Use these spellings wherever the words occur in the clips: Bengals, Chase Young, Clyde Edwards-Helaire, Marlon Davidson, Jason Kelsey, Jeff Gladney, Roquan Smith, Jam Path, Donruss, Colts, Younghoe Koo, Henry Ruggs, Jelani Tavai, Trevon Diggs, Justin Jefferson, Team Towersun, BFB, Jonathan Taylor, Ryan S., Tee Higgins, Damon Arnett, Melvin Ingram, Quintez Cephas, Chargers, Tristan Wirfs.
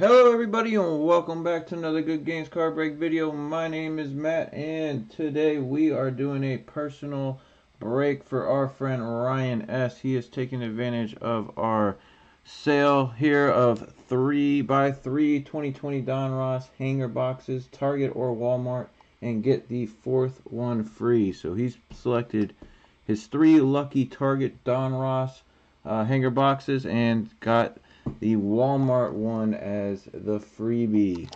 Hello everybody and welcome back to another Good Gainz Card Break video. My name is Matt and today we are doing a personal break for our friend Ryan S. He is taking advantage of our sale here of 3x3 2020 Donruss hanger boxes, Target or Walmart, and get the fourth one free. So he's selected his three lucky Target Donruss hanger boxes and got the Walmart one as the freebie.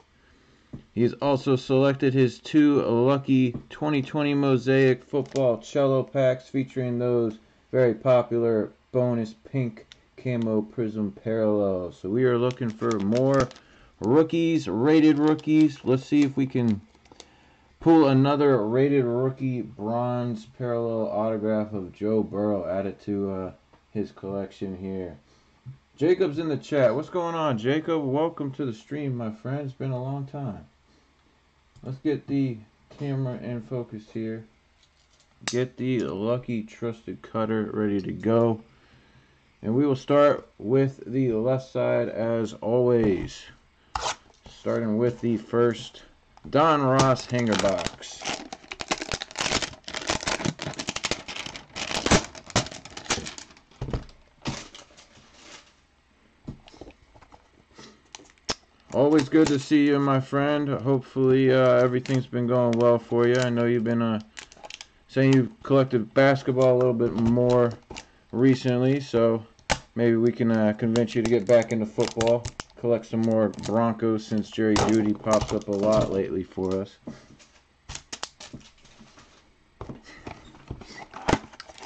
He's also selected his two lucky 2020 Mosaic football cello packs featuring those very popular bonus pink camo prism parallels. So we are looking for more rookies, rated rookies. Let's see if we can pull another rated rookie bronze parallel autograph of Joe Burrow added to his collection here. Jacob's in the chat. What's going on, Jacob? Welcome to the stream, my friend. It's been a long time. Let's get the camera in focus here. Get the lucky trusted cutter ready to go. And we will start with the left side as always. Starting with the first Donruss hanger box. Always good to see you, my friend. Hopefully everything's been going well for you. I know you've been saying you've collected basketball a little bit more recently, so maybe we can convince you to get back into football, collect some more Broncos since Jerry Jeudy pops up a lot lately for us.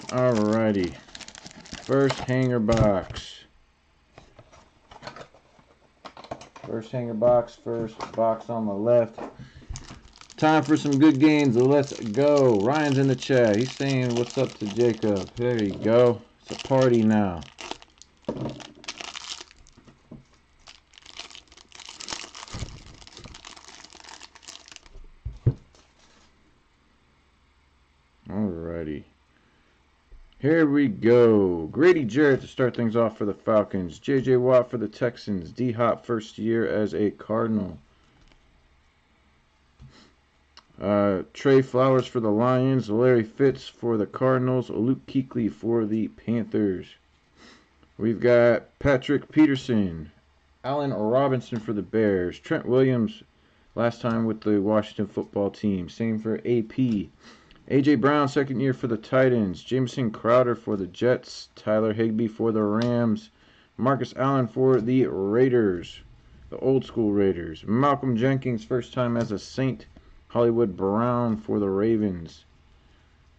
Alrighty, first hanger box. First hanger box, first box on the left. Time for some good gains. Let's go. Ryan's in the chat. He's saying what's up to Jacob. There you go. It's a party now. Alrighty. Here we go. Grady Jarrett to start things off for the Falcons. J.J. Watt for the Texans. D-Hop first year as a Cardinal. Trey Flowers for the Lions. Larry Fitz for the Cardinals. Luke Kuechly for the Panthers. We've got Patrick Peterson. Allen Robinson for the Bears. Trent Williams last time with the Washington football team. Same for AP. A.J. Brown, second year for the Titans. Jameson Crowder for the Jets. Tyler Higbee for the Rams. Marcus Allen for the Raiders, the old school Raiders. Malcolm Jenkins, first time as a Saint. Hollywood Brown for the Ravens.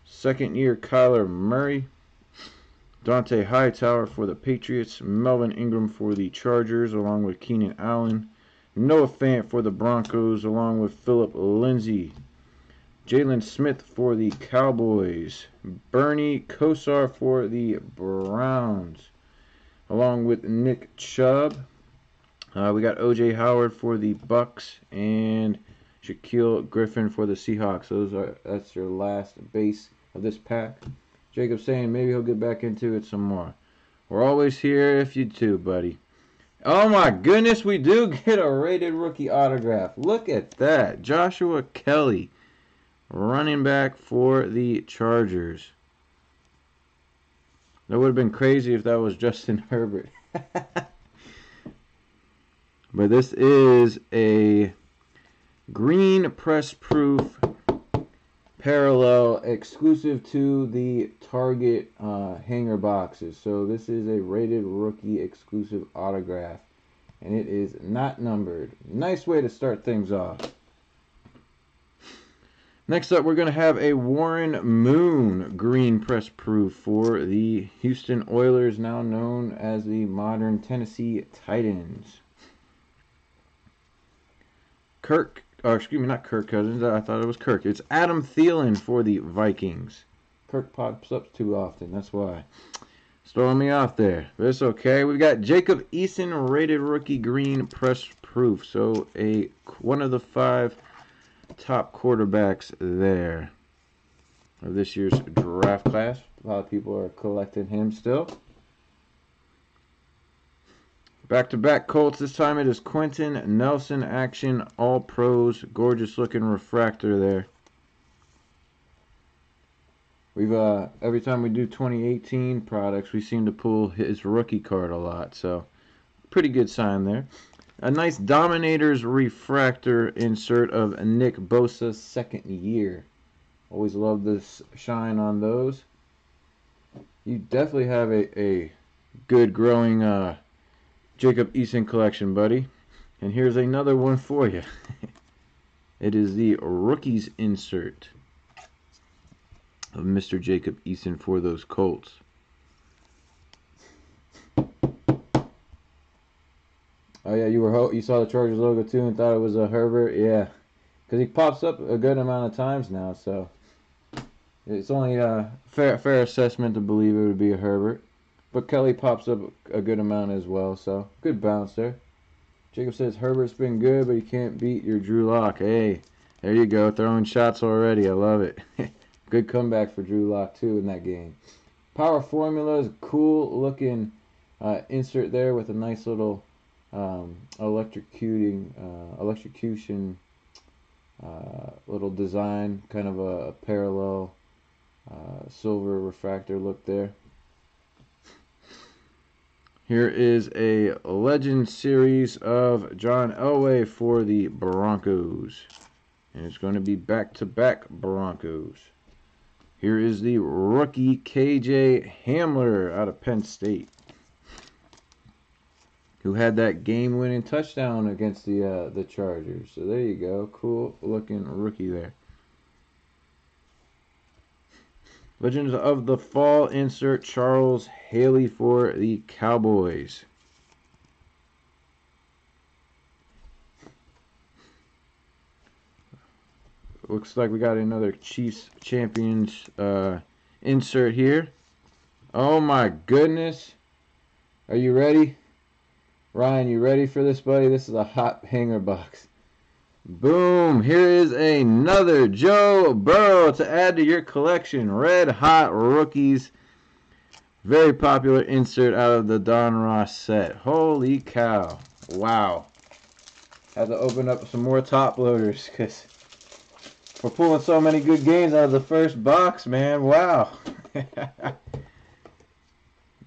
Second year, Kyler Murray. Dante Hightower for the Patriots. Melvin Ingram for the Chargers, along with Keenan Allen. Noah Fant for the Broncos, along with Phillip Lindsay. Jalen Smith for the Cowboys. Bernie Kosar for the Browns, along with Nick Chubb. We got O.J. Howard for the Bucks and Shaquille Griffin for the Seahawks. That's your last base of this pack. Jacob's saying maybe he'll get back into it some more. We're always here if you do, buddy. Oh my goodness, we do get a rated rookie autograph. Look at that. Joshua Kelley, running back for the Chargers. That would have been crazy if that was Justin Herbert. But this is a green press proof parallel exclusive to the Target hanger boxes. So this is a rated rookie exclusive autograph. And it is not numbered. Nice way to start things off. Next up, we're going to have a Warren Moon green press proof for the Houston Oilers, now known as the modern Tennessee Titans. It's Adam Thielen for the Vikings. Kirk pops up too often, that's why. It's throwing me off there, but it's okay. We've got Jacob Eason, rated rookie green press proof. So one of the five top quarterbacks there of this year's draft class. A lot of people are collecting him still. Back-to-back Colts. This time it is Quentin Nelson action, all pros. Gorgeous looking refractor there. We've every time we do 2018 products, we seem to pull his rookie card a lot. So pretty good sign there. A nice Dominators refractor insert of Nick Bosa's second year. Always love this shine on those. You definitely have a good growing Jacob Eason collection, buddy. And here's another one for you. It is the rookies insert of Mr. Jacob Eason for those Colts. Oh yeah, you saw the Chargers logo too and thought it was a Herbert. Yeah, because he pops up a good amount of times now, so it's only a fair assessment to believe it would be a Herbert. But Kelly pops up a good amount as well, so good bounce there. Jacob says Herbert's been good, but you can't beat your Drew Lock. Hey, there you go, throwing shots already. I love it. Good comeback for Drew Lock too in that game. Power Formulas, cool looking insert there with a nice little electrocution little design, kind of a parallel silver refractor look there. Here is a Legend Series of John Elway for the Broncos. And it's going to be back-to-back Broncos. Here is the rookie KJ Hamler out of Penn State, who had that game-winning touchdown against the Chargers. So there you go. Cool-looking rookie there. Legends of the Fall insert, Charles Haley for the Cowboys. Looks like we got another Chiefs Champions insert here. Oh my goodness. Are you ready? Ryan, you ready for this, buddy? This is a hot hanger box. Boom! Here is another Joe Burrow to add to your collection. Red Hot Rookies. Very popular insert out of the Donruss set. Holy cow. Wow. Have to open up some more top loaders because we're pulling so many good games out of the first box, man. Wow.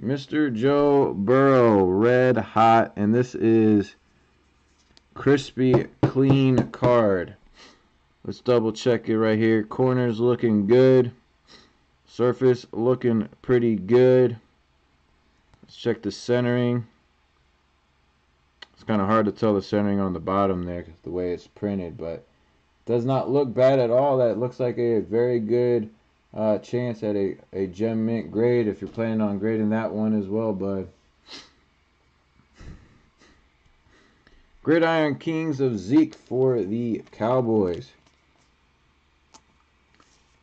Mr. Joe Burrow, Red Hot. And this is crispy, clean card. Let's double check it right here. Corners looking good. Surface looking pretty good. Let's check the centering. It's kind of hard to tell the centering on the bottom there because the way it's printed, but does not look bad at all. That looks like a very good chance at a gem mint grade if you're planning on grading that one as well, bud. Gridiron Kings of Zeke for the Cowboys.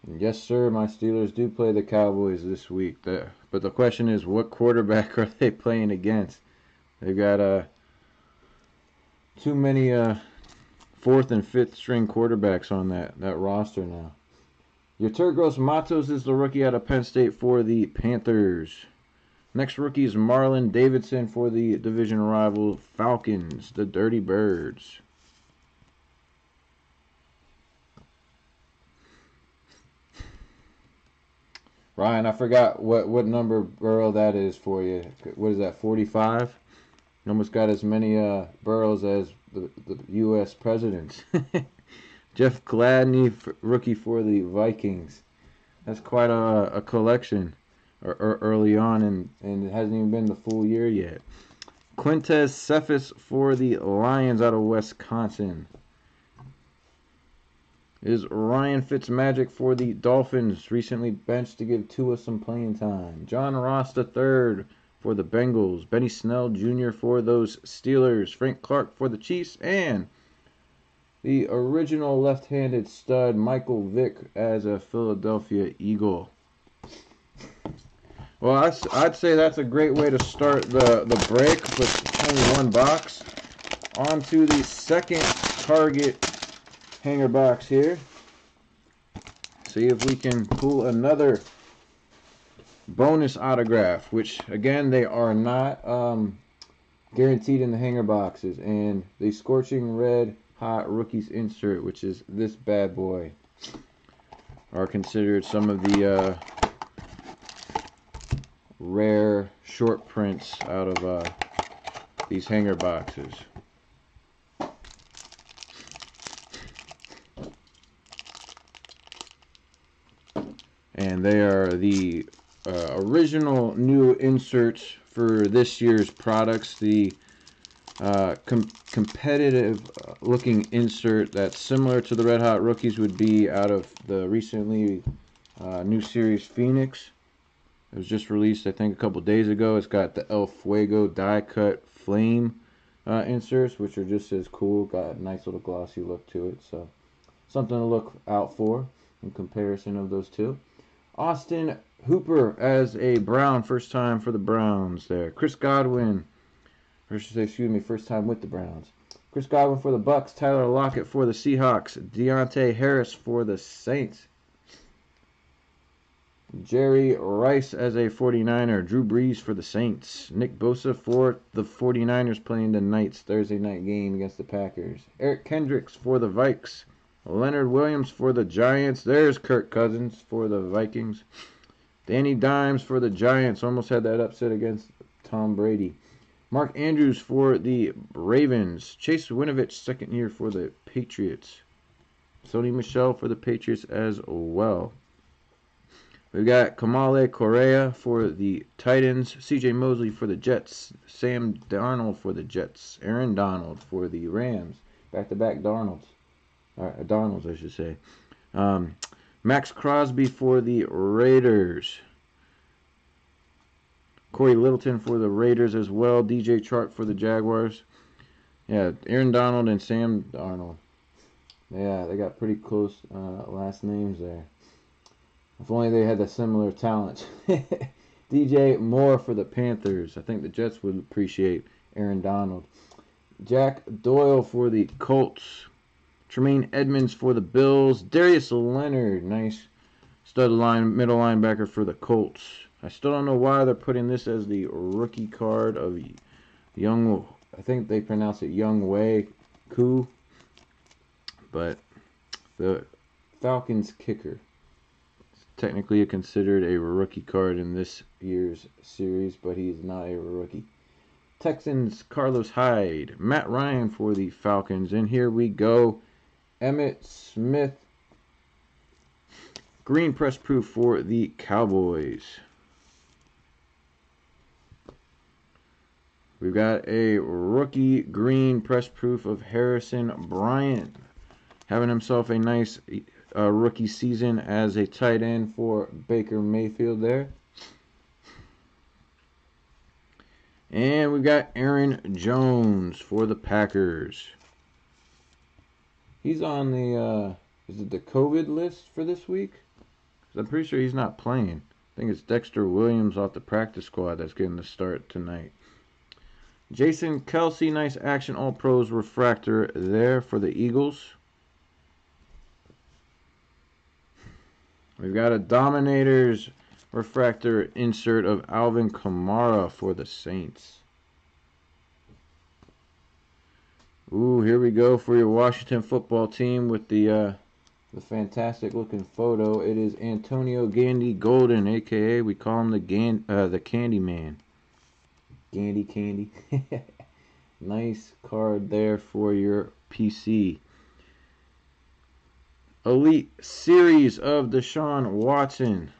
And yes, sir, my Steelers do play the Cowboys this week. But the question is, what quarterback are they playing against? They've got too many fourth and fifth string quarterbacks on that roster now. Yetur Gross Matos is the rookie out of Penn State for the Panthers. Next rookie is Marlon Davidson for the division rival Falcons, the Dirty Birds. Ryan, I forgot what number Burrow that is for you. What is that, 45? You almost got as many Burrows as the U.S. presidents. Jeff Gladney, rookie for the Vikings. That's quite a collection. Or early on, and it hasn't even been the full year yet. Quintez Cephas for the Lions out of Wisconsin. It is Ryan Fitzmagic for the Dolphins, recently benched to give Tua some playing time. John Ross III for the Bengals. Benny Snell Jr. for those Steelers. Frank Clark for the Chiefs. And the original left-handed stud, Michael Vick, as a Philadelphia Eagle. Well, I'd say that's a great way to start the break with only one box. On to the second Target hanger box here. See if we can pull another bonus autograph, which, again, they are not guaranteed in the hanger boxes, and the scorching red hot rookies insert, which is this bad boy, are considered some of the rare short prints out of these hanger boxes. And they are the original new inserts for this year's products. The competitive looking insert that's similar to the Red Hot Rookies would be out of the recently new series Phoenix. It was just released, I think, a couple days ago. It's got the El Fuego die cut flame inserts, which are just as cool. Got a nice little glossy look to it. So something to look out for in comparison of those two. Austin Hooper as a Brown, first time for the Browns there. Chris Godwin, first time with the Browns. Chris Godwin for the Bucks. Tyler Lockett for the Seahawks. Deontay Harris for the Saints. Jerry Rice as a 49er. Drew Brees for the Saints. Nick Bosa for the 49ers playing tonight's Thursday night game against the Packers. Eric Kendricks for the Vikes. Leonard Williams for the Giants. There's Kirk Cousins for the Vikings. Danny Dimes for the Giants. Almost had that upset against Tom Brady. Mark Andrews for the Ravens. Chase Winovich, second year for the Patriots. Sony Michel for the Patriots as well. We've got Kamale Correa for the Titans. C.J. Mosley for the Jets. Sam Darnold for the Jets. Aaron Donald for the Rams. Back-to-back Darnolds. Donalds, I should say. Max Crosby for the Raiders. Corey Littleton for the Raiders as well. DJ Chark for the Jaguars. Yeah, Aaron Donald and Sam Darnold. Yeah, they got pretty close last names there. If only they had the similar talent. DJ Moore for the Panthers. I think the Jets would appreciate Aaron Donald. Jack Doyle for the Colts. Tremaine Edmonds for the Bills. Darius Leonard, nice stud line, middle linebacker for the Colts. I still don't know why they're putting this as the rookie card of Young. I think they pronounce it Younghoe Koo, but the Falcons kicker. It's technically considered a rookie card in this year's series, but he's not a rookie. Texans Carlos Hyde, Matt Ryan for the Falcons, and here we go. Emmitt Smith, green press proof for the Cowboys. We've got a rookie green press proof of Harrison Bryant, having himself a nice rookie season as a tight end for Baker Mayfield there. And we've got Aaron Jones for the Packers. He's on the, is it the COVID list for this week? I'm pretty sure he's not playing. I think it's Dexter Williams off the practice squad that's getting the start tonight. Jason Kelsey, nice action all pros refractor there for the Eagles. We've got a Dominators refractor insert of Alvin Kamara for the Saints. Ooh, here we go for your Washington football team with the fantastic looking photo. It is Antonio Gandy-Golden, a.k.a. we call him the Candy Man. Candy. Nice card there for your PC. Elite Series of Deshaun Watson.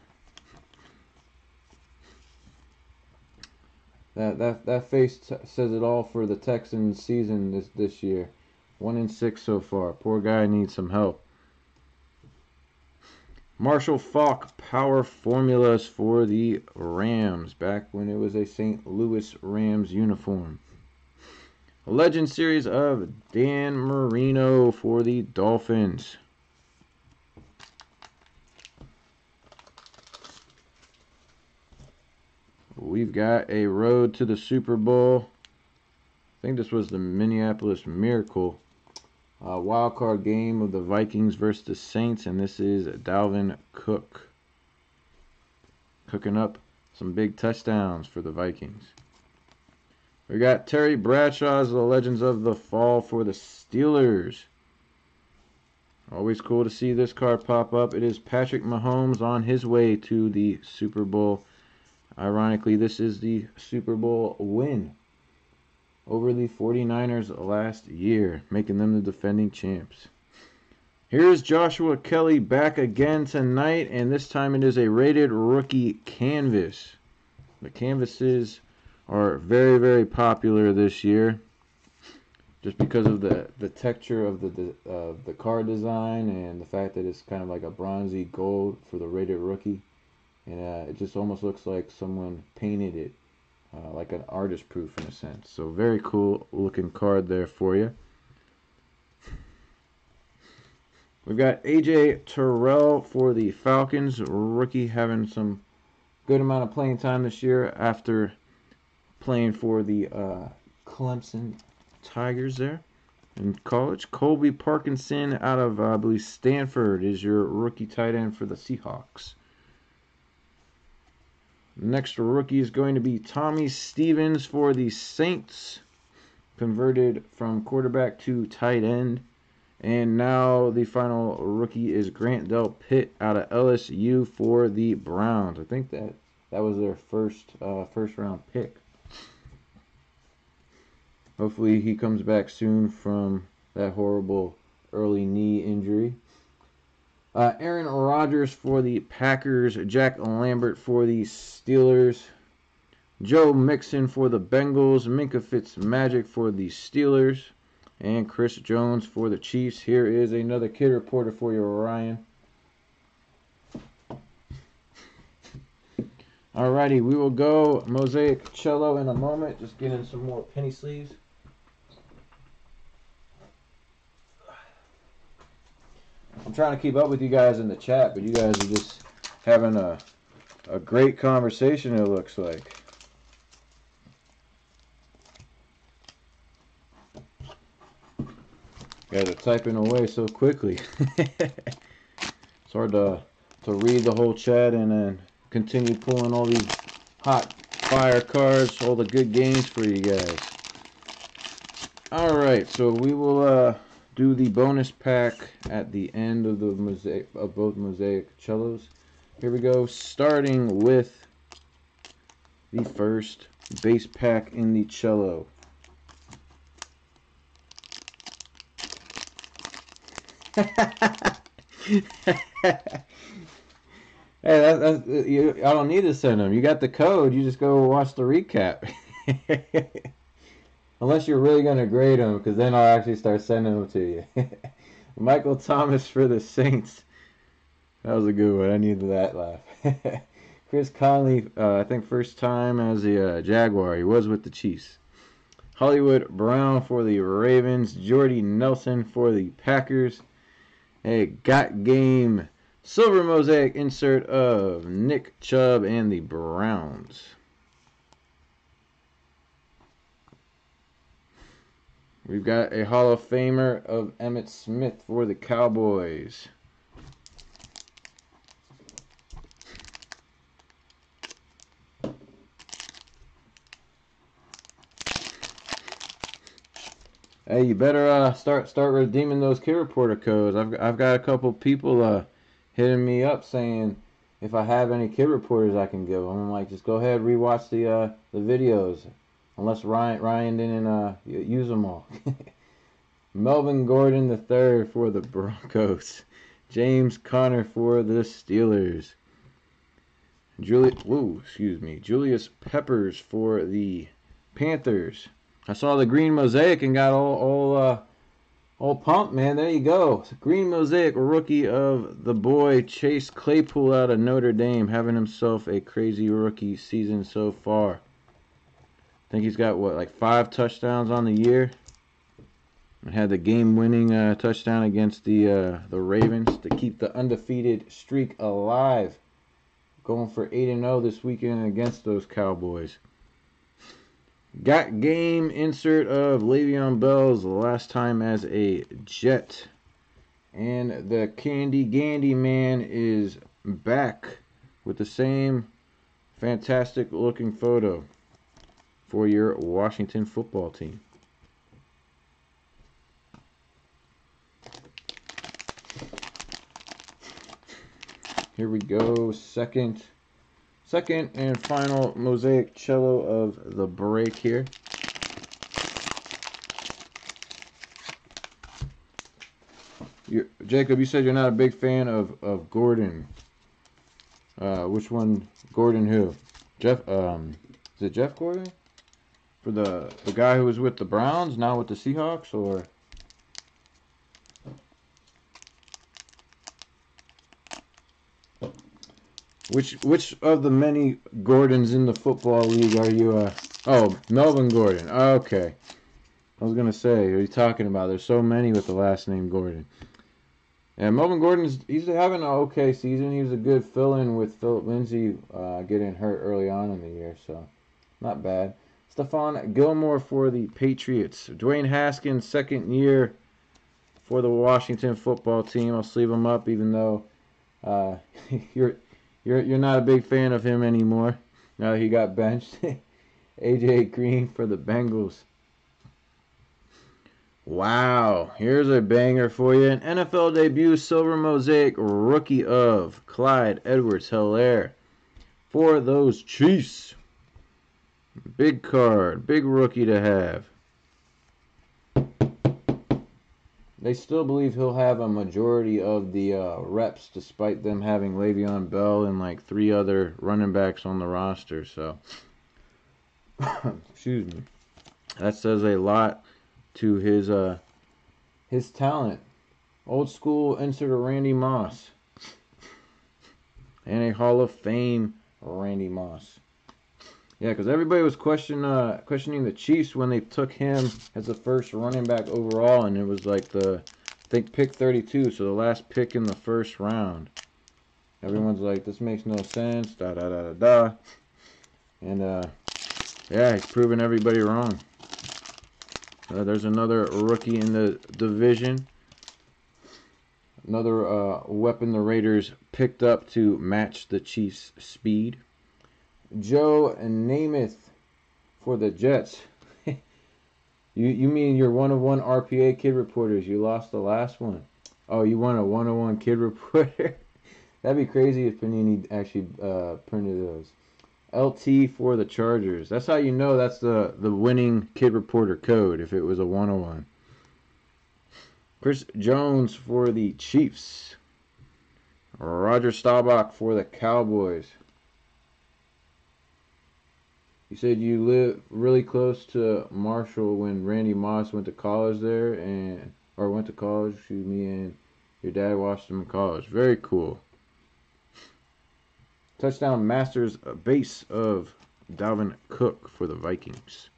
That face says it all for the Texans season this year. 1-6 so far. Poor guy needs some help. Marshall Faulk power formulas for the Rams, back when it was a St. Louis Rams uniform. Legend Series of Dan Marino for the Dolphins. We've got a Road to the Super Bowl. I think this was the Minneapolis Miracle. Wild card game of the Vikings versus the Saints. And this is Dalvin Cook. Cooking up some big touchdowns for the Vikings. We got Terry Bradshaw's The Legends of the Fall for the Steelers. Always cool to see this card pop up. It is Patrick Mahomes on his way to the Super Bowl. Ironically, this is the Super Bowl win over the 49ers last year, making them the defending champs. Here's Joshua Kelley back again tonight, and this time it is a rated rookie canvas. The canvases are very, very popular this year, just because of the texture of the card design and the fact that it's kind of like a bronzy gold for the rated rookie, and it just almost looks like someone painted it, like an artist proof in a sense. So very cool looking card there for you. We've got A.J. Terrell for the Falcons. Rookie having some good amount of playing time this year after playing for the Clemson Tigers there in college. Colby Parkinson out of, I believe, Stanford is your rookie tight end for the Seahawks. Next rookie is going to be Tommy Stevens for the Saints. Converted from quarterback to tight end. And now the final rookie is Grant Delpit out of LSU for the Browns. I think that was their first round pick. Hopefully he comes back soon from that horrible early knee injury. Aaron Rodgers for the Packers. Jack Lambert for the Steelers. Joe Mixon for the Bengals. Minkah Fitzmagic for the Steelers. And Chris Jones for the Chiefs. Here is another Kid Reporter for you, Ryan. Alrighty, we will go Mosaic Cello in a moment. Just getting some more penny sleeves. I'm trying to keep up with you guys in the chat, but you guys are just having a great conversation, it looks like. Guys are typing away so quickly. It's hard to read the whole chat and then continue pulling all these hot fire cards, all the good games for you guys. All right, so we will do the bonus pack at the end of the mosaic of both Mosaic cellos. Here we go, starting with the first base pack in the cello. Hey, I don't need to send them. You got the code. You just go watch the recap. Unless you're really going to grade them, because then I'll actually start sending them to you. Michael Thomas for the Saints. That was a good one. I needed that laugh. Chris Conley, I think first time as the Jaguar. He was with the Chiefs. Hollywood Brown for the Ravens. Jordy Nelson for the Packers. Hey, got game. Silver Mosaic insert of Nick Chubb and the Browns. We've got a Hall of Famer of Emmitt Smith for the Cowboys. Hey, you better start redeeming those Kid Reporter codes. I've got a couple people hitting me up saying if I have any Kid Reporters I can give them. I'm like, just go ahead, rewatch the videos, unless Ryan didn't use them all. Melvin Gordon III for the Broncos. James Conner for the Steelers. Julius Peppers for the Panthers. I saw the green mosaic and got all pumped, man. There you go. Green mosaic rookie of the boy Chase Claypool out of Notre Dame, having himself a crazy rookie season so far. I think he's got, what, like 5 touchdowns on the year. And had the game-winning touchdown against the Ravens to keep the undefeated streak alive. Going for 8-0 this weekend against those Cowboys. Got game insert of Le'Veon Bell's last time as a Jet. And the Candy Gandy Man is back with the same fantastic looking photo. for your Washington football team. Here we go, second and final mosaic cello of the break here. Jacob, you said you're not a big fan of Gordon. Which one? Gordon who? Jeff, is it Jeff Gordon? For the guy who was with the Browns, now with the Seahawks, or... Which of the many Gordons in the football league are you? Oh, Melvin Gordon. Okay, I was gonna say, what are you talking about? There's so many with the last name Gordon. And Melvin Gordon's, he's having an okay season. He was a good fill-in with Philip Lindsay getting hurt early on in the year, so not bad. Stephon Gilmore for the Patriots. Dwayne Haskins, second year for the Washington football team. I'll sleeve him up, even though You're not a big fan of him anymore now that he got benched. AJ Green for the Bengals. Wow, here's a banger for you. An NFL debut silver mosaic rookie of Clyde Edwards-Helaire for those Chiefs. Big card, big rookie to have. They still believe he'll have a majority of the reps, despite them having Le'Veon Bell and like 3 other running backs on the roster. So, excuse me, that says a lot to his talent. Old school insert of Randy Moss, and a Hall of Fame Randy Moss. Yeah, because everybody was questioning the Chiefs when they took him as the first running back overall, and it was like pick 32, so the last pick in the first round. Everyone's like, this makes no sense, da-da-da-da-da. And, yeah, he's proving everybody wrong. There's another rookie in the division. Another weapon the Raiders picked up to match the Chiefs' speed. Joe Namath for the Jets. you mean your 101 RPA kid reporters? You lost the last one. Oh, you won a 101 kid reporter. That'd be crazy if Panini actually printed those. LT for the Chargers. That's how you know that's the winning kid reporter code, if it was a 101. Chris Jones for the Chiefs. Roger Staubach for the Cowboys. You said you live really close to Marshall when Randy Moss went to college there, and your dad watched him in college. Very cool. Touchdown Masters base of Dalvin Cook for the Vikings.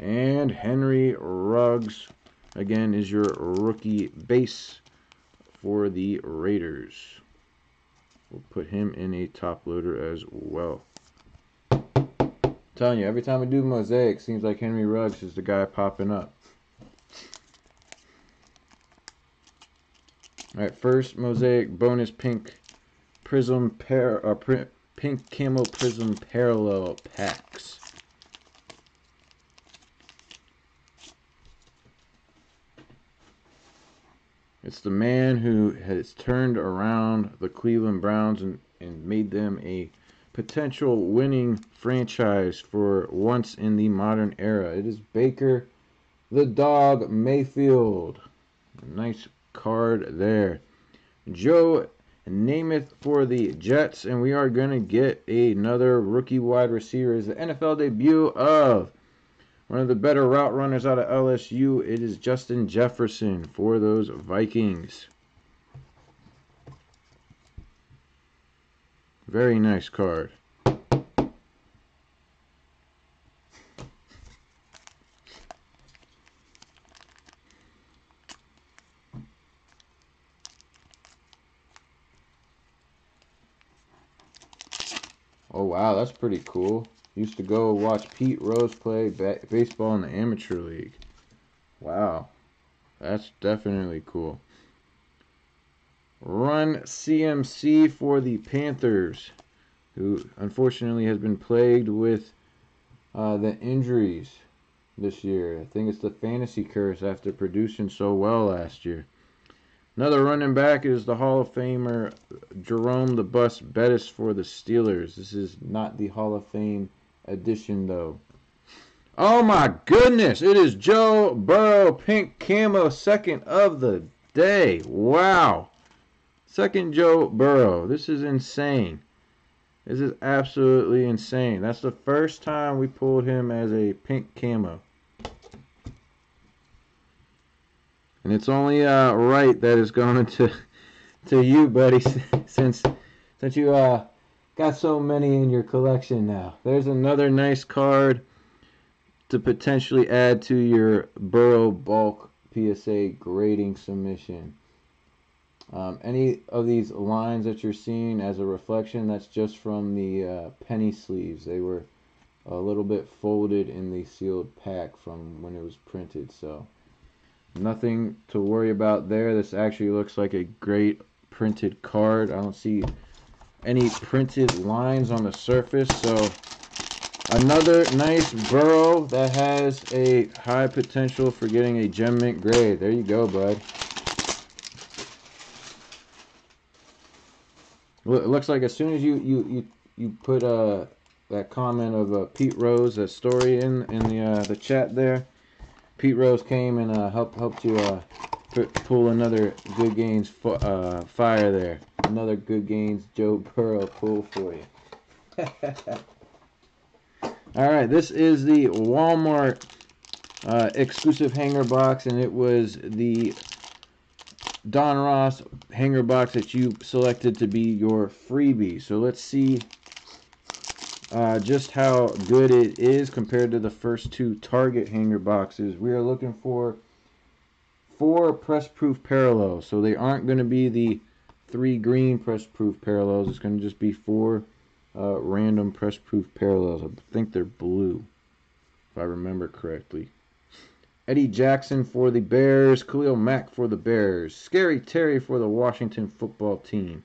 And Henry Ruggs, again, is your rookie base for the Raiders. We'll put him in a top loader as well. I'm telling you, every time we do mosaic, seems like Henry Ruggs is the guy popping up. All right, first mosaic bonus pink prism pair, pink camo prism parallel packs. It's the man who has turned around the Cleveland Browns and made them a potential winning franchise for once in the modern era. It is Baker the Dog Mayfield. Nice card there. Joe Namath for the Jets. And we are going to get another rookie wide receiver. It's the NFL debut of one of the better route runners out of LSU. It is Justin Jefferson for those Vikings. Very nice card. Oh, wow, that's pretty cool. Used to go watch Pete Rose play baseball in the amateur league. Wow. That's definitely cool. Run CMC for the Panthers, who unfortunately has been plagued with the injuries this year. I think it's the fantasy curse after producing so well last year. Another running back is the Hall of Famer Jerome the Bus Bettis for the Steelers. This is not the Hall of Fame edition, though. Oh my goodness, it is Joe Burrow, pink camo, second of the day. Wow. Second Joe Burrow. This is insane. This is absolutely insane. That's the first time we pulled him as a pink camo. And it's only right that it's going to you, buddy, since you got so many in your collection now. There's another nice card to potentially add to your Burrow bulk PSA grading submission. Any of these lines that you're seeing as a reflection, that's just from the penny sleeves. They were a little bit folded in the sealed pack from when it was printed, so nothing to worry about there. This actually looks like a great printed card. I don't see any printed lines on the surface, so another nice Burrow that has a high potential for getting a gem mint grade. There you go, bud. It looks like as soon as you put that comment of Pete Rose, that story in the chat there, Pete Rose came and helped you pull another Good Gainz fire there. Another Good Gainz Joe Burrow pull for you. All right, this is the Walmart exclusive hanger box, and it was the Donruss hanger box that you selected to be your freebie. So let's see just how good it is compared to the first two Target hanger boxes. We are looking for 4 press-proof parallels. So they aren't going to be the 3 green press-proof parallels. It's going to just be 4 random press-proof parallels. I think they're blue, if I remember correctly. Eddie Jackson for the Bears, Khalil Mack for the Bears, Scary Terry for the Washington football team,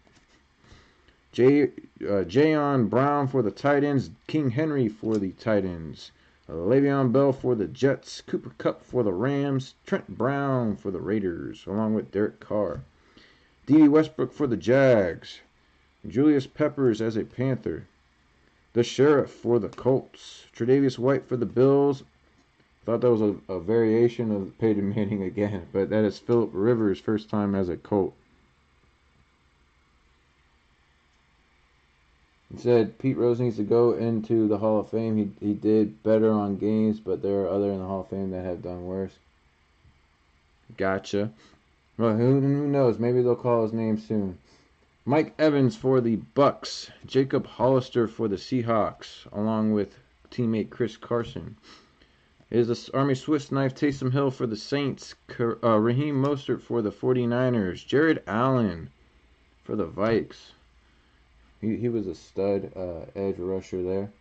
Jayon Brown for the Titans, King Henry for the Titans, Le'Veon Bell for the Jets, Cooper Kupp for the Rams, Trent Brown for the Raiders, along with Derek Carr, D.D. Westbrook for the Jags, Julius Peppers as a Panther, The Sheriff for the Colts, Tre'Davious White for the Bills. Thought that was a variation of Peyton Manning again, but that is Philip Rivers' first time as a Colt. He said Pete Rose needs to go into the Hall of Fame. He did better on games, but there are other in the Hall of Fame that have done worse. Gotcha. Well, who knows? Maybe they'll call his name soon. Mike Evans for the Bucks. Jacob Hollister for the Seahawks, along with teammate Chris Carson. Is the Army Swiss Knife Taysom Hill for the Saints, Raheem Mostert for the 49ers, Jared Allen for the Vikes. He was a stud edge rusher there.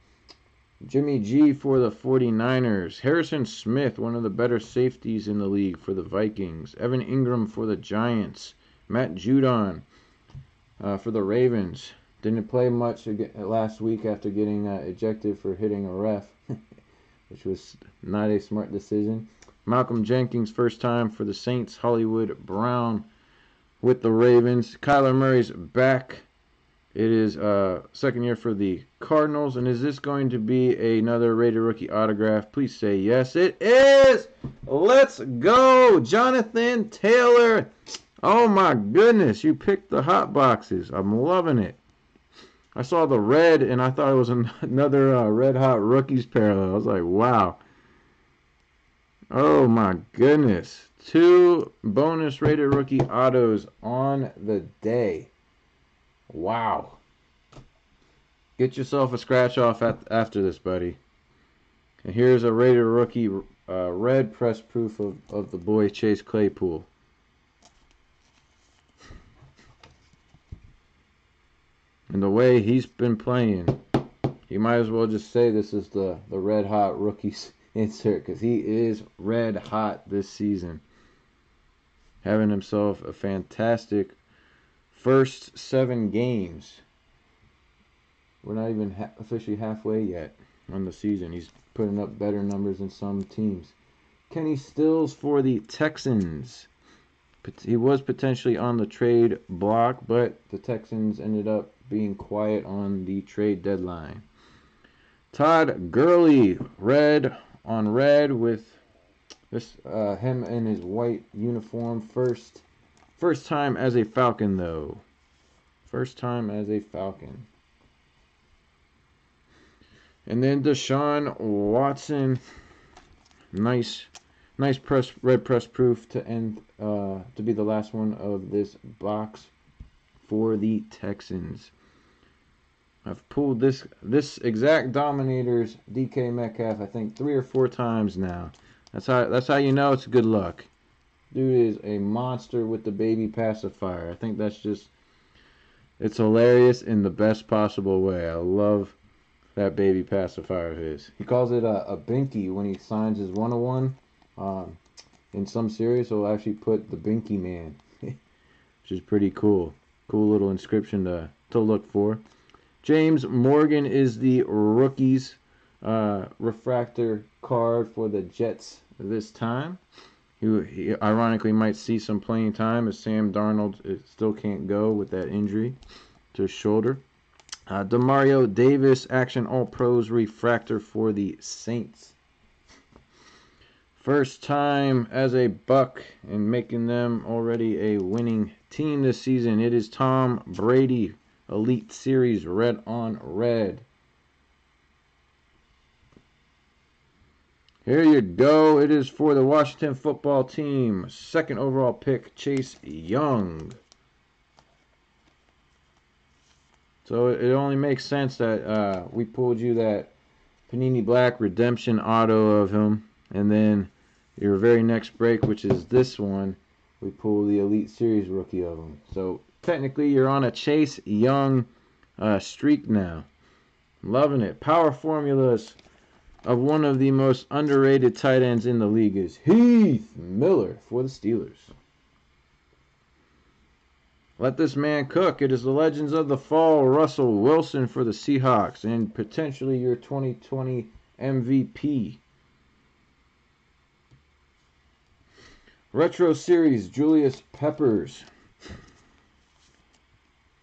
Jimmy G for the 49ers, Harrison Smith, one of the better safeties in the league for the Vikings, Evan Ingram for the Giants, Matt Judon for the Ravens. Didn't play much last week after getting ejected for hitting a ref. Which was not a smart decision. Malcolm Jenkins, first time for the Saints. Hollywood Brown with the Ravens. Kyler Murray's back. It is second year for the Cardinals. And is this going to be another Raider rookie autograph? Please say yes. It is! Let's go! Jonathan Taylor! Oh my goodness, you picked the hot boxes. I'm loving it. I saw the red, and I thought it was another Red Hot Rookies parallel. I was like, wow. Oh, my goodness. 2 bonus rated rookie autos on the day. Wow. Get yourself a scratch-off after this, buddy. And here's a rated rookie red press proof of the boy Chase Claypool. And the way he's been playing, you might as well just say this is the Red Hot Rookies insert, because he is red hot this season. Having himself a fantastic first 7 games. We're not even officially halfway yet on the season. He's putting up better numbers than some teams. Kenny Stills for the Texans. He was potentially on the trade block, but the Texans ended up being quiet on the trade deadline. Todd Gurley, red on red with this him in his white uniform. First time as a Falcon, though. First time as a Falcon. And then Deshaun Watson, nice press, red press proof to end to be the last one of this box for the Texans. I've pulled this exact Dominators DK Metcalf I think 3 or 4 times now. That's how you know it's good luck. Dude is a monster with the baby pacifier. I think that's just, it's hilarious in the best possible way. I love that baby pacifier of his. He calls it a binky when he signs his 101. In some series, he'll actually put the Binky Man, which is pretty cool. Cool little inscription to look for. James Morgan is the rookies refractor card for the Jets this time. He ironically might see some playing time as Sam Darnold still can't go with that injury to his shoulder. DeMario Davis, Action All-Pros refractor for the Saints. First time as a Buck and making them already a winning team this season. It is Tom Brady, Elite Series, red on red. Here you go. It is for the Washington football team. 2nd overall pick, Chase Young. So it only makes sense that we pulled you that Panini Black Redemption auto of him. And then your very next break, which is this one, we pull the Elite Series rookie of them. So technically you're on a Chase Young streak now. I'm loving it. Power formulas of one of the most underrated tight ends in the league is Heath Miller for the Steelers. Let this man cook. It is the Legends of the Fall, Russell Wilson for the Seahawks, and potentially your 2020 MVP. Retro Series, Julius Peppers.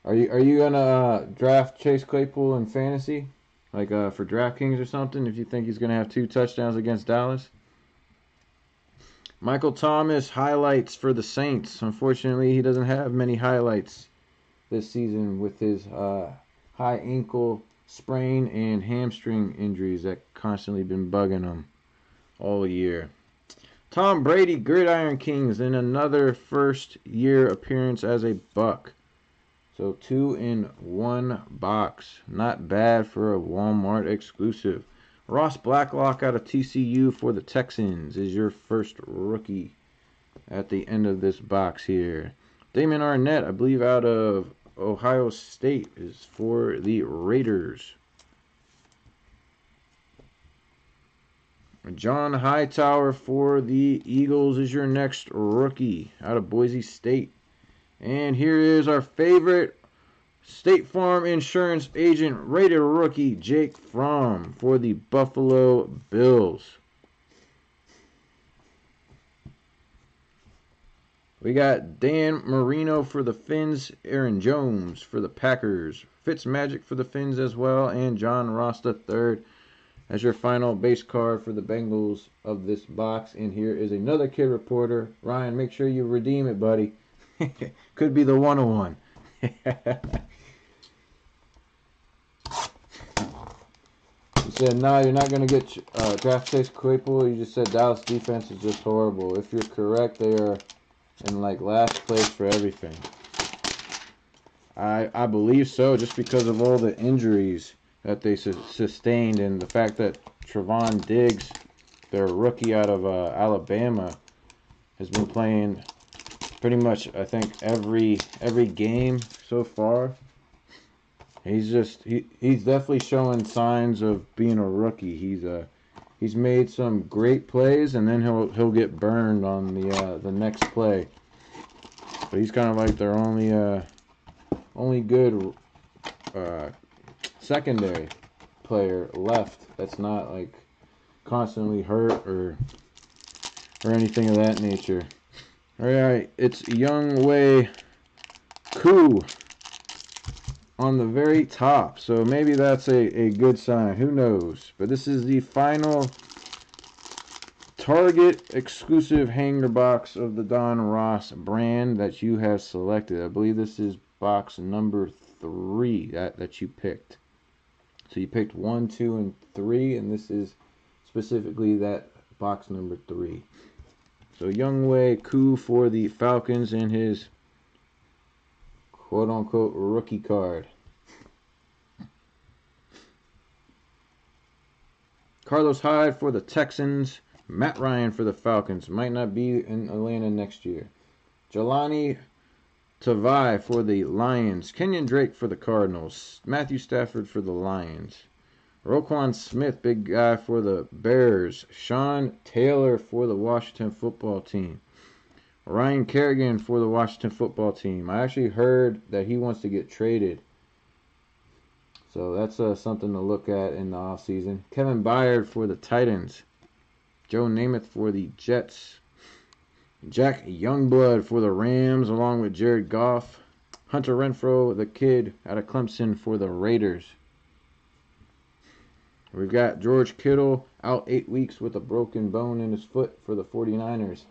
Are you gonna draft Chase Claypool in fantasy, like for DraftKings or something? If you think he's gonna have 2 touchdowns against Dallas. Michael Thomas, highlights for the Saints. Unfortunately, he doesn't have many highlights this season with his high ankle sprain and hamstring injuries that constantly been bugging him all year. Tom Brady, Gridiron Kings, in another first-year appearance as a Buck. So 2 in 1 box. Not bad for a Walmart exclusive. Ross Blacklock out of TCU for the Texans is your first rookie at the end of this box here. Damon Arnett, I believe out of Ohio State, is for the Raiders. John Hightower for the Eagles is your next rookie out of Boise State. And here is our favorite State Farm insurance agent rated rookie, Jake Fromm for the Buffalo Bills. We got Dan Marino for the Fins, Aaron Jones for the Packers, Fitzmagic for the Fins as well, and John Ross III as your final base card for the Bengals of this box. And here is another Kid Reporter. Ryan, make sure you redeem it, buddy. Could be the 101. You said, no, you're not going to get draft Chase Claypool. You just said Dallas defense is just horrible. If you're correct, they are in, like, last place for everything. I believe so, just because of all the injuries that they sustained, and the fact that Trevon Diggs, their rookie out of Alabama, has been playing pretty much, I think, every game so far. He's just he's definitely showing signs of being a rookie. He's made some great plays, and then he'll get burned on the next play. But he's kind of like their only only good secondary player left that's not like constantly hurt or anything of that nature. All right, it's Younghoe Koo on the very top, so maybe that's a good sign, who knows. But this is the final Target exclusive hanger box of the Donruss brand that you have selected. I believe this is box number 3 that you picked. So you picked 1, 2, and 3, and this is specifically that box number 3. So Younghoe Koo for the Falcons in his quote-unquote rookie card. Carlos Hyde for the Texans. Matt Ryan for the Falcons. Might not be in Atlanta next year. Jelani Tavai for the Lions. Kenyon Drake for the Cardinals. Matthew Stafford for the Lions. Roquan Smith, big guy, for the Bears. Sean Taylor for the Washington football team. Ryan Kerrigan for the Washington football team. I actually heard that he wants to get traded. So that's something to look at in the offseason. Kevin Byard for the Titans. Joe Namath for the Jets. Jack Youngblood for the Rams, along with Jared Goff. Hunter Renfrow, the kid out of Clemson, for the Raiders. We've got George Kittle out 8 weeks with a broken bone in his foot for the 49ers.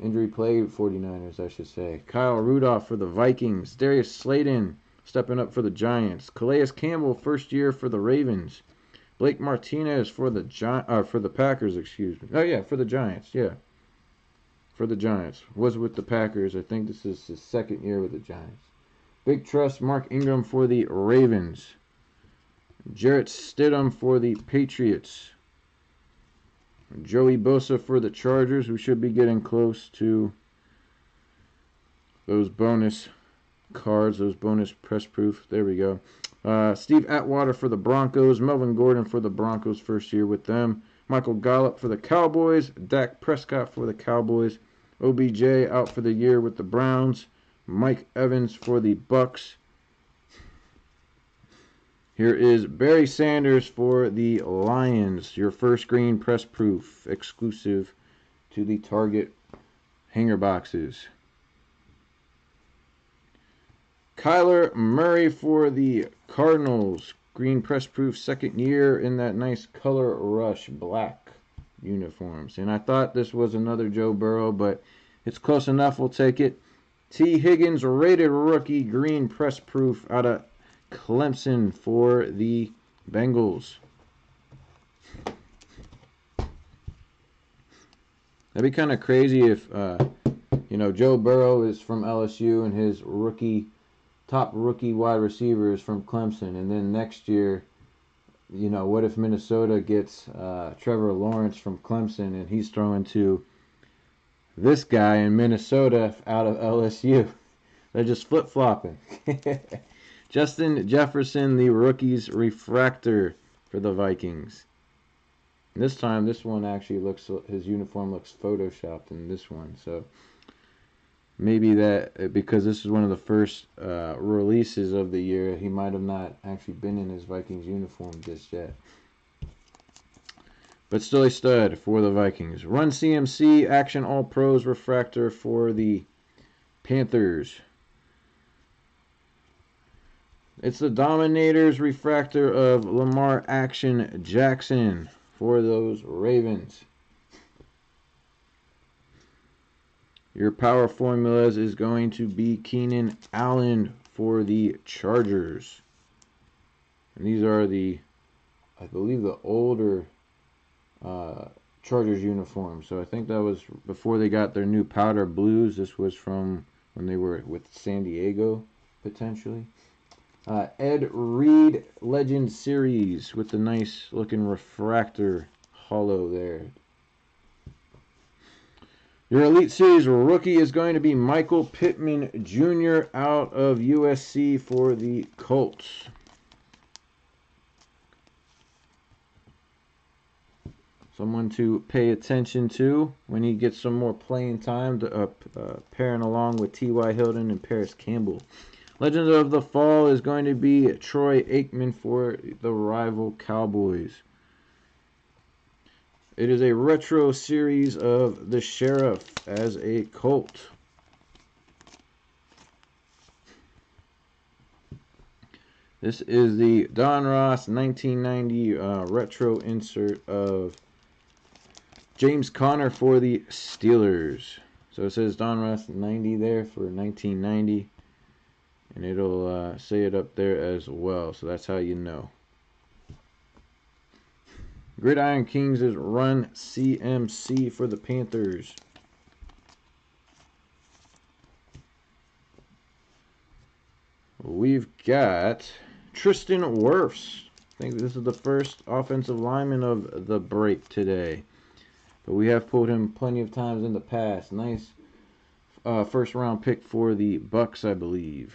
Injury plagued 49ers, I should say. Kyle Rudolph for the Vikings. Darius Slayton stepping up for the Giants. Calais Campbell, first year for the Ravens. Blake Martinez for the Packers, excuse me. Oh, yeah, for the Giants, yeah. For the Giants. Was with the Packers. I think this is his second year with the Giants. Big Trust, Mark Ingram for the Ravens. Jarrett Stidham for the Patriots. Joey Bosa for the Chargers. We should be getting close to those bonus cards, those bonus press proof. There we go. Steve Atwater for the Broncos. Melvin Gordon for the Broncos, first year with them. Michael Gallup for the Cowboys. Dak Prescott for the Cowboys. OBJ out for the year with the Browns. Mike Evans for the Bucks. Here is Barry Sanders for the Lions. Your first green press proof, exclusive to the Target hanger boxes. Kyler Murray for the Cardinals. Green press proof, second year in that nice color rush black uniforms. And I thought this was another Joe Burrow, but it's close enough. We'll take it. Tee Higgins, rated rookie, green press proof out of Clemson for the Bengals. That'd be kind of crazy if, you know, Joe Burrow is from LSU and his rookie top rookie wide receiver is from Clemson, and then next year, you know, what if Minnesota gets Trevor Lawrence from Clemson and he's throwing to this guy in Minnesota out of LSU? They're just flip-flopping. Justin Jefferson, the rookie's refractor for the Vikings. And this time, this one actually looks, his uniform looks photoshopped in this one, so maybe that, because this is one of the first releases of the year, he might have not actually been in his Vikings uniform just yet. But still a stud for the Vikings. Run CMC, Action All Pros refractor for the Panthers. It's the Dominators refractor of Lamar Action Jackson for those Ravens. Your power formulas is going to be Keenan Allen for the Chargers. And these are the, I believe, the older Chargers uniforms. So I think that was before they got their new powder blues. This was from when they were with San Diego, potentially. Ed Reed Legend Series with the nice looking refractor hollow there. Your Elite Series rookie is going to be Michael Pittman Jr. out of USC for the Colts. Someone to pay attention to when he gets some more playing time, to pairing along with T.Y. Hilton and Paris Campbell. Legend of the Fall is going to be Troy Aikman for the rival Cowboys. It is a retro series of the Sheriff as a Colt. This is the Donruss 1990 retro insert of James Conner for the Steelers. So it says Donruss 90 there for 1990. And it'll say it up there as well. So that's how you know. Gridiron Kings is Run CMC for the Panthers. We've got Tristan Wirfs. I think this is the first offensive lineman of the break today. But we have pulled him plenty of times in the past. Nice first round pick for the Bucks, I believe.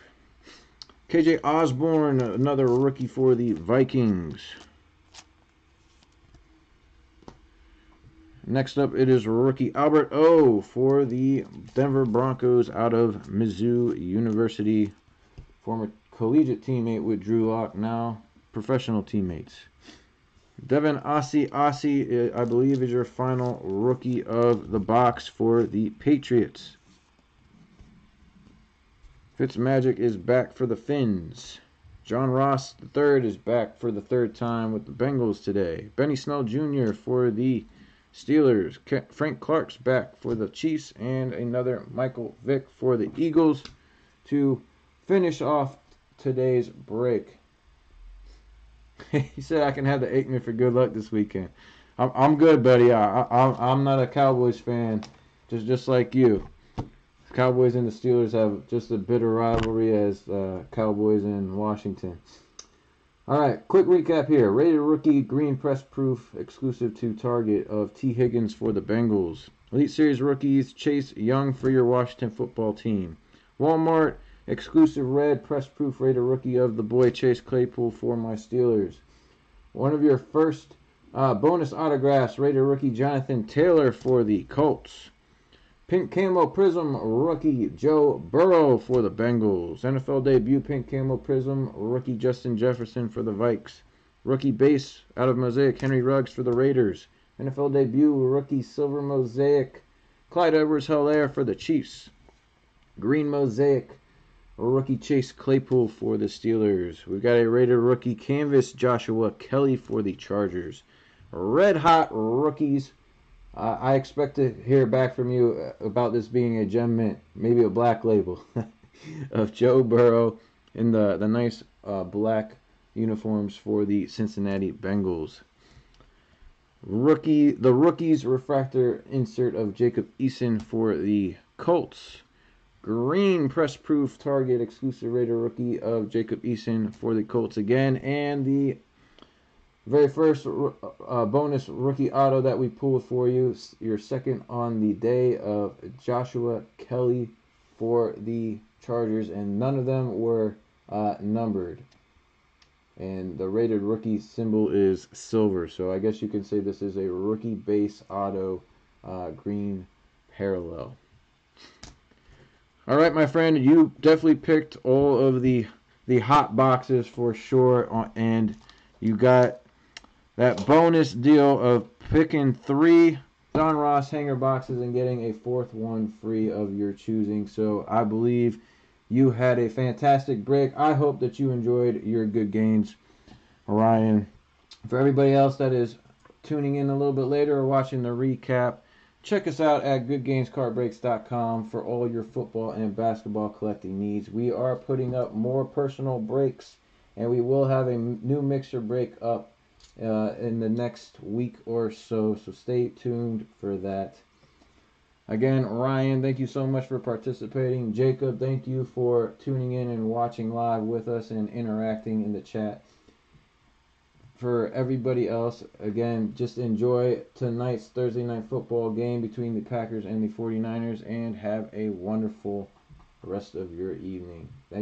KJ Osborne, another rookie for the Vikings. Next up, it is rookie Albert O for the Denver Broncos out of Mizzou University. Former collegiate teammate with Drew Lock, now professional teammates. Devin Assi, I believe, is your final rookie of the box for the Patriots. Fitzmagic is back for the Finns. John Ross III is back for the third time with the Bengals today. Benny Snell Jr. for the Steelers. Frank Clark's back for the Chiefs. And another Michael Vick for the Eagles to finish off today's break. He said I can have the Aikman for good luck this weekend. I'm good, buddy. I'm not a Cowboys fan, just like you. Cowboys and the Steelers have just a bitter rivalry as Cowboys and Washington. All right, quick recap here. Rated rookie, green press proof, exclusive to Target of Tee Higgins for the Bengals. Elite Series rookies, Chase Young for your Washington football team. Walmart, exclusive red, press proof, rated rookie of the boy Chase Claypool for my Steelers. One of your first bonus autographs, rated rookie Jonathan Taylor for the Colts. Pink Camo Prism rookie Joe Burrow for the Bengals. NFL debut Pink Camo Prism rookie Justin Jefferson for the Vikes. Rookie base out of Mosaic Henry Ruggs for the Raiders. NFL debut rookie silver Mosaic Clyde Edwards-Helaire for the Chiefs. Green Mosaic rookie Chase Claypool for the Steelers. We've got a rated rookie canvas Joshua Kelley for the Chargers. Red hot rookies. I expect to hear back from you about this being a gem mint, maybe a black label, of Joe Burrow in the nice black uniforms for the Cincinnati Bengals. The rookies refractor insert of Jacob Eason for the Colts. Green press proof Target exclusive rated rookie of Jacob Eason for the Colts again, and the very first bonus rookie auto that we pulled for you, your second on the day, of Joshua Kelley for the Chargers, and none of them were numbered. And the rated rookie symbol is silver, so I guess you can say this is a rookie base auto, green parallel. All right, my friend, you definitely picked all of the hot boxes for sure, and you got that bonus deal of picking 3 Donruss hanger boxes and getting a 4th one free of your choosing. So I believe you had a fantastic break. I hope that you enjoyed your good gains, Ryan. For everybody else that is tuning in a little bit later or watching the recap, check us out at goodgainscardbreaks.com for all your football and basketball collecting needs. We are putting up more personal breaks, and we will have a new mixer break up in the next week or so, so stay tuned for that. Again, Ryan, thank you so much for participating. Jacob, thank you for tuning in and watching live with us and interacting in the chat. For everybody else, again, just enjoy tonight's Thursday night football game between the Packers and the 49ers, and have a wonderful rest of your evening. Thank